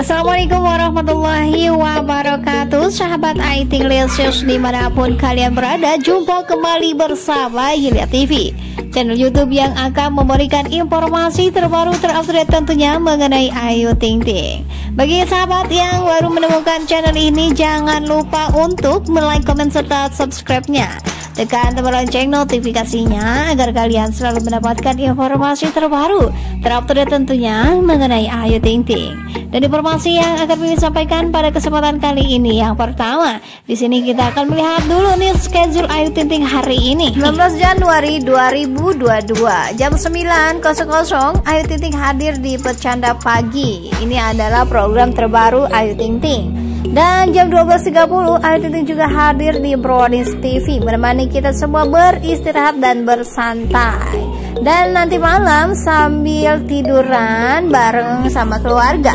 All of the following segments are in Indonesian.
Assalamualaikum warahmatullahi wabarakatuh, sahabat Ayu Ting Ting dimanapun kalian berada. Jumpa kembali bersama Hiliat TV, channel YouTube yang akan memberikan informasi terbaru terupdate tentunya mengenai Ayu Ting Ting. Bagi sahabat yang baru menemukan channel ini, jangan lupa untuk like, komen, serta subscribe-nya. Tekan tombol lonceng notifikasinya agar kalian selalu mendapatkan informasi terbaru terupdate tentunya mengenai Ayu Ting Ting. Dan informasi yang akan kami sampaikan pada kesempatan kali ini, yang pertama, di sini kita akan melihat dulu nih schedule Ayu Ting Ting hari ini. 19 Januari 2022 jam 9.00 Ayu Ting Ting hadir di Percanda Pagi. Ini adalah program terbaru Ayu Ting Ting. Dan jam 12.30 Ayu Ting Ting juga hadir di Brownis TV menemani kita semua beristirahat dan bersantai. Dan nanti malam sambil tiduran bareng sama keluarga,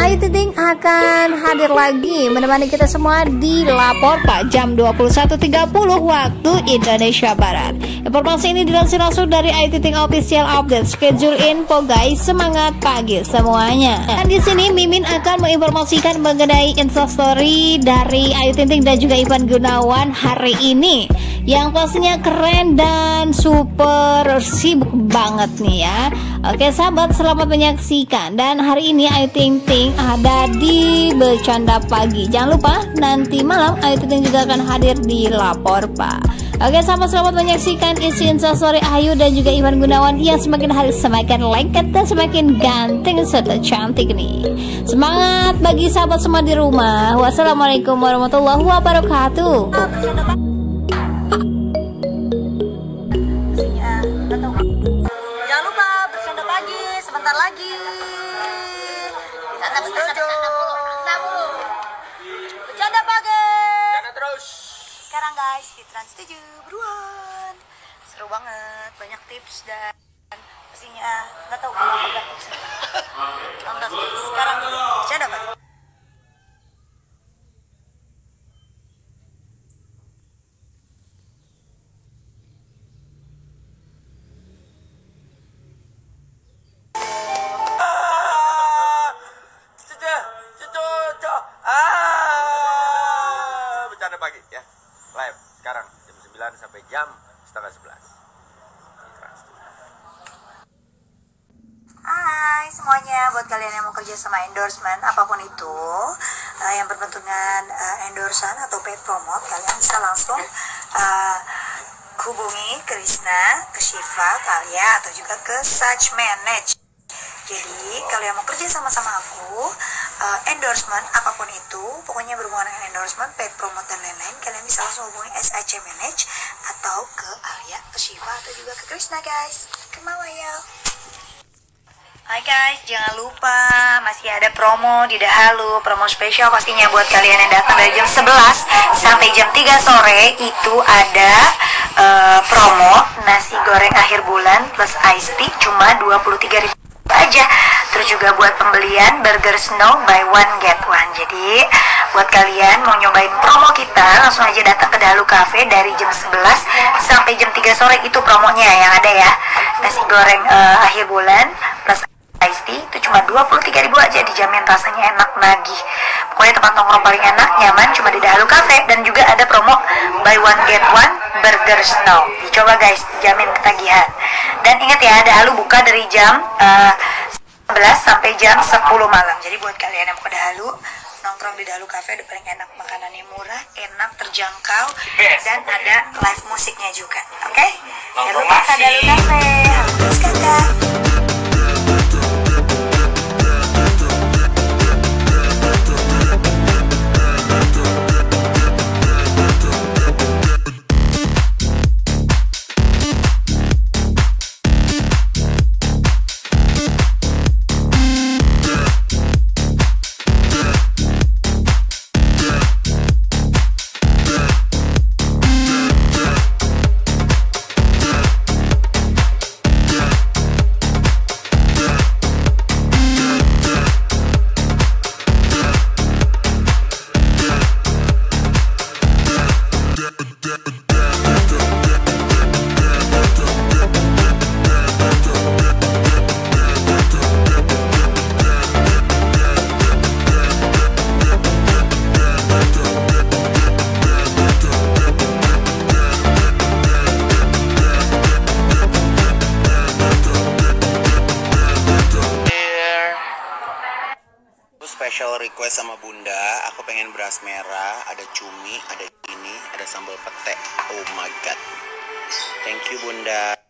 Ayu Ting Ting akan hadir lagi menemani kita semua di Lapor Pak jam 21.30 waktu Indonesia Barat. Informasi ini dilansir langsung dari Ayu Ting Ting Official Update Schedule Info, guys. Semangat pagi semuanya. Dan di sini Mimin akan menginformasikan mengenai Instastory dari Ayu Ting Ting dan juga Ivan Gunawan hari ini, yang pastinya keren dan super sibuk banget nih ya. Oke sahabat, selamat menyaksikan. Dan hari ini Ayu Ting Ting ada di Bercanda Pagi. Jangan lupa nanti malam Ayu Ting Ting juga akan hadir di Lapor Pak. Oke sahabat, selamat menyaksikan isi Instastory Ayu dan juga Ivan Gunawan yang semakin hari semakin lengket dan semakin ganteng serta cantik nih. Semangat bagi sahabat semua di rumah. Wassalamualaikum warahmatullahi wabarakatuh. Jangan lupa Bercanda Pagi sebentar lagi. Bercanda Pagi. Bercanda terus. Sekarang guys di Trans Studio beruan seru banget, banyak tips dan pastinya nggak tahu berapa tipsnya. Nonton guys, sekarang Bercanda Pagi. Bercanda Pagi ya, live sekarang jam 9 sampai jam 10:30. Hai semuanya, buat kalian yang mau kerja sama endorsement apapun itu yang berbentuk dengan endorsan atau paid promote, kalian bisa langsung hubungi Krishna, ke Shiva, Talia, atau juga ke Sage Manage. Jadi kalian mau kerja sama-sama aku endorsement apapun itu, pokoknya berhubungan dengan endorsement, paid promote dan lain-lain, kalian bisa langsung hubungi Sage Manage atau ke Alia, ke Shiva, atau juga ke Krishna guys. Kemana ya? Hai guys, jangan lupa masih ada promo di Dahalu, promo spesial pastinya buat kalian yang datang dari jam 11 sampai jam 3 sore itu ada promo nasi goreng akhir bulan plus iced tea cuma 23.000 aja. Terus juga buat pembelian burger snow buy one get one. Jadi buat kalian mau nyobain promo kita, langsung aja datang ke Dalu Cafe dari jam 11 sampai jam 3 sore itu promonya yang ada ya. Nasi goreng akhir bulan plus iced tea itu cuma 23.000 aja, dijamin rasanya enak nagih. Pokoknya tempat nongkrong paling enak, nyaman cuma di Dalu Cafe. Dan juga ada promo buy one get one burger snow. Dicoba guys, jamin ketagihan. Dan ingat ya, Dalu buka dari jam 11 sampai jam 10 malam. Jadi buat kalian yang mau ke Dalu, nongkrong di Dalu Cafe udah paling enak, makanannya murah, enak, terjangkau, dan ada live musiknya juga. Oke? Jangan lupa ke Dalu Cafe. Terus kakak. special request sama bunda, aku pengen beras merah, ada cumi, ada ini, ada sambal pete. Oh my god, thank you bunda.